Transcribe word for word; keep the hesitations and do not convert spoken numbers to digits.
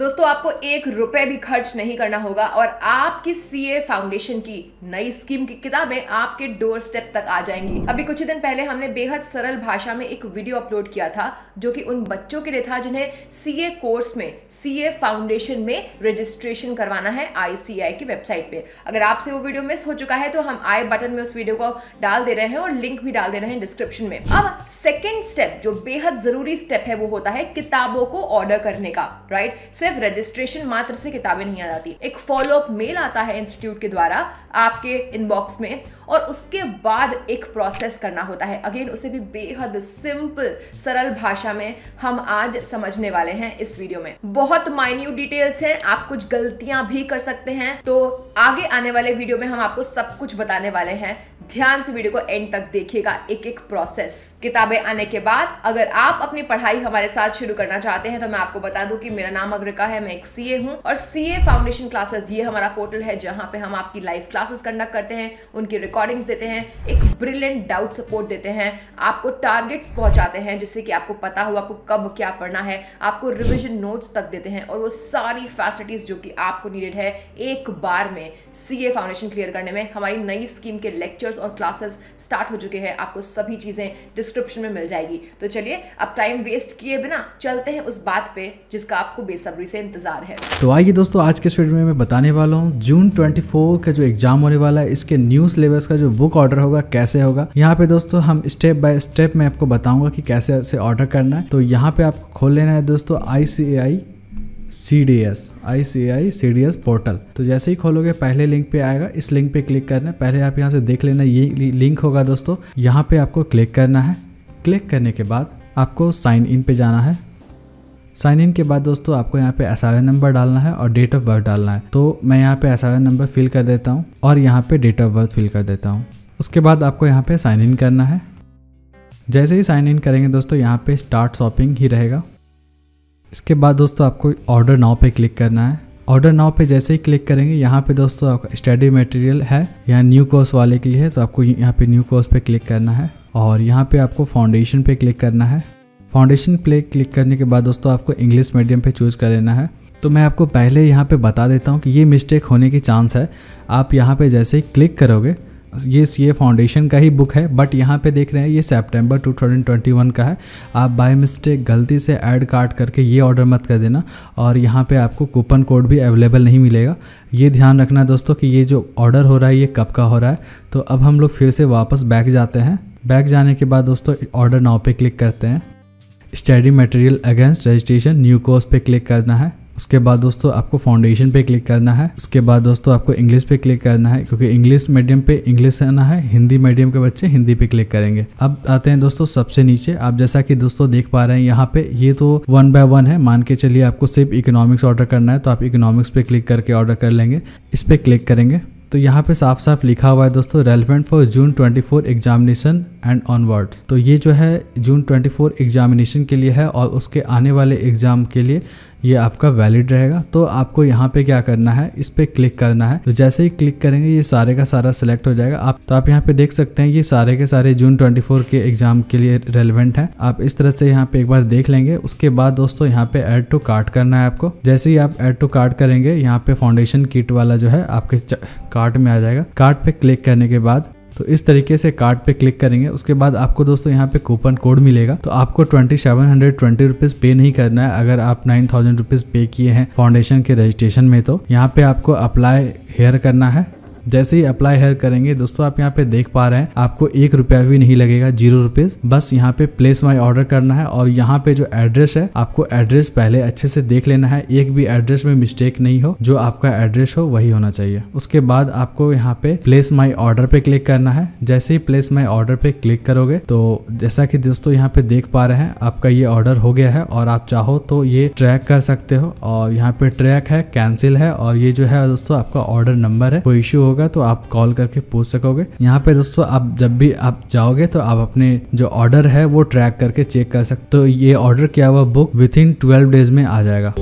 दोस्तों आपको एक रुपए भी खर्च नहीं करना होगा और आपकी सीए फाउंडेशन की नई स्कीम की किताबें आपके डोर स्टेप तक आ जाएंगी। अभी कुछ ही दिन पहले हमने बेहद सरल भाषा में एक वीडियो अपलोड किया था जो कि उन बच्चों के लिए था जिन्हें सीए कोर्स में सीए फाउंडेशन में रजिस्ट्रेशन करवाना है आईसीआई की वेबसाइट पे। अगर आपसे वो वीडियो मिस हो चुका है तो हम आई बटन में उस वीडियो को डाल दे रहे हैं और लिंक भी डाल दे रहे हैं डिस्क्रिप्शन में। अब सेकेंड स्टेप जो बेहद जरूरी स्टेप है वो होता है किताबों को ऑर्डर करने का, राइट? सिर्फ रजिस्ट्रेशन मात्र से किताबें नहीं आ जाती, एक फॉलो अप मेल आता है इंस्टीट्यूट के द्वारा आपके इनबॉक्स में और उसके बाद एक प्रोसेस करना होता है। अगेन उसे भी बेहद सिंपल सरल भाषा में हम आज समझने वाले हैं इस वीडियो में। बहुत माइन्यूट डिटेल्स हैं, आप कुछ गलतियां भी कर सकते हैं, तो आगे आने वाले वीडियो में हम आपको सब कुछ बताने वाले हैं। ध्यान से वीडियो को एंड तक देखिएगा, एक एक प्रोसेस। किताबें आने के बाद अगर आप अपनी पढ़ाई हमारे साथ शुरू करना चाहते हैं तो मैं आपको बता दूं कि मेरा नाम अग्रिका है, मैं एक सीए हूं और सीए फाउंडेशन क्लासेस ये हमारा पोर्टल है जहां पे हम आपकी लाइव क्लासेस कंडक्ट करते हैं, उनकी रिकॉर्डिंग्स देते हैं, एक ब्रिलियंट डाउट सपोर्ट देते हैं, आपको टारगेट्स पहुंचाते हैं जिससे कि आपको पता हो आपको कब क्या पढ़ना है, आपको रिविजन नोट्स तक देते हैं और वो सारी फैसिलिटीज जो कि आपको नीडेड है एक बार में सीए फाउंडेशन क्लियर करने में। हमारी नई स्कीम के लेक्चर्स और क्लासेस स्टार्ट हो चुके हैं, आपको सभी चीजें डिस्क्रिप्शन में मिल जाएगी। तो चलिए अब टाइम वेस्ट किए बिना चलते हैं उस बात पे जिसका आपको बेसब्री से इंतजार है। तो आइए दोस्तों, आज के इस वीडियो में मैं बताने वाला हूँ जून चौबीस का जो एग्जाम होने वाला है इसके न्यू सिलेबस का जो बुक ऑर्डर होगा कैसे होगा। यहाँ पे दोस्तों हम स्टेप बाय स्टेप मैं आपको बताऊंगा कि कैसे से ऑर्डर करना है। तो यहाँ पे आपको खोल लेना है दोस्तों ICAI C D S I C I C D S portal. तो जैसे ही खोलोगे पहले लिंक पे आएगा, इस लिंक पे क्लिक करना है। पहले आप यहाँ से देख लेना ये लिंक होगा दोस्तों, यहाँ पे आपको क्लिक करना है। क्लिक करने के बाद आपको साइन इन पे जाना है। साइन इन के बाद दोस्तों आपको यहाँ पे एस आई एन नंबर डालना है और डेट ऑफ बर्थ डालना है। तो मैं यहाँ पे S I N number fill कर देता हूँ और यहाँ पे डेट ऑफ बर्थ फिल कर देता हूँ। उसके बाद आपको यहाँ पे साइन इन करना है। जैसे ही साइन इन करेंगे दोस्तों यहाँ पे स्टार्ट शॉपिंग ही रहेगा। इसके बाद दोस्तों आपको ऑर्डर नाउ पे क्लिक करना है। ऑर्डर नाउ पे जैसे ही क्लिक करेंगे यहाँ पे दोस्तों आपका स्टडी मटेरियल है, यहाँ न्यू कोर्स वाले के लिए है, तो आपको यहाँ पे न्यू कोर्स पे क्लिक करना है और यहाँ पे आपको फाउंडेशन पे क्लिक करना है। फाउंडेशन पे क्लिक करने के बाद दोस्तों आपको इंग्लिश मीडियम पे चूज़ कर लेना है। तो मैं आपको पहले यहाँ पे बता देता हूँ कि ये मिस्टेक होने की चांस है। आप यहाँ पे जैसे ही क्लिक करोगे, ये सीए फाउंडेशन का ही बुक है बट यहाँ पे देख रहे हैं ये सितंबर दो हज़ार इक्कीस का है। आप बाय मिस्टेक गलती से ऐड कार्ड करके ये ऑर्डर मत कर देना और यहाँ पे आपको कूपन कोड भी अवेलेबल नहीं मिलेगा। ये ध्यान रखना दोस्तों कि ये जो ऑर्डर हो रहा है ये कब का हो रहा है। तो अब हम लोग फिर से वापस बैक जाते हैं। बैक जाने के बाद दोस्तों ऑर्डर नाउ पे क्लिक करते हैं। Study material against registration new course पे क्लिक करना है। उसके बाद दोस्तों आपको फाउंडेशन पे क्लिक करना है। उसके बाद दोस्तों आपको इंग्लिश पे क्लिक करना है क्योंकि इंग्लिश मीडियम पे इंग्लिश आना है, हिंदी मीडियम के बच्चे हिंदी पे क्लिक करेंगे। अब आते हैं दोस्तों सबसे नीचे। आप जैसा कि दोस्तों देख पा रहे हैं यहाँ पे ये तो वन बाय वन है, मान के चलिए आपको सिर्फ इकोनॉमिक्स ऑर्डर करना है तो आप इकोनॉमिक्स पे क्लिक करके ऑर्डर कर लेंगे। इस पर क्लिक करेंगे तो यहाँ पे साफ साफ लिखा हुआ है दोस्तों रेलिवेंट फॉर जून चौबीस एग्जामिनेशन एंड ऑनवर्ड। तो ये जो है जून चौबीस एग्जामिनेशन के लिए है और उसके आने वाले एग्जाम के लिए ये आपका वैलिड रहेगा। तो आपको यहाँ पे क्या करना है, इस पर क्लिक करना है। तो जैसे ही क्लिक करेंगे ये सारे का सारा सिलेक्ट हो जाएगा। आप तो आप यहाँ पे देख सकते हैं ये सारे के सारे जून चौबीस के एग्जाम के लिए रेलिवेंट है। आप इस तरह से यहाँ पे एक बार देख लेंगे। उसके बाद दोस्तों यहाँ पे ऐड टू कार्ट करना है आपको। जैसे ही आप ऐड टू कार्ट करेंगे यहाँ पे फाउंडेशन किट वाला जो है आपके कार्ट में आ जाएगा। कार्ट पे क्लिक करने के बाद तो इस तरीके से कार्ड पे क्लिक करेंगे। उसके बाद आपको दोस्तों यहाँ पे कूपन कोड मिलेगा। तो आपको twenty seven hundred twenty rupees pay नहीं करना है। अगर आप नाइन थाउजेंड रुपीज़ पे किए हैं फाउंडेशन के रजिस्ट्रेशन में तो यहाँ पे आपको अप्लाई हेयर करना है। जैसे ही अप्लाई हेयर करेंगे दोस्तों आप यहाँ पे देख पा रहे हैं आपको एक रुपया भी नहीं लगेगा, जीरो रुपीज। बस यहाँ पे प्लेस माई ऑर्डर करना है और यहाँ पे जो एड्रेस है आपको एड्रेस पहले अच्छे से देख लेना है, एक भी एड्रेस में मिस्टेक नहीं हो, जो आपका एड्रेस हो वही होना चाहिए। उसके बाद आपको यहाँ पे प्लेस माई ऑर्डर पे क्लिक करना है। जैसे ही प्लेस माई ऑर्डर पे क्लिक करोगे तो जैसा कि दोस्तों यहाँ पे देख पा रहे हैं आपका ये ऑर्डर हो गया है और आप चाहो तो ये ट्रैक कर सकते हो और यहाँ पे ट्रैक है, कैंसिल है और ये जो है दोस्तों आपका ऑर्डर नंबर है। कोई इश्यू होगा तो आप कॉल करके पूछ सकोगे। यहाँ पे दोस्तों आप जब भी आप जाओगे तो आप अपने जो ऑर्डर है वो ट्रैक करके चेक कर सकते हो। ये ऑर्डर किया हुआ book within twelve days में आ जाएगा।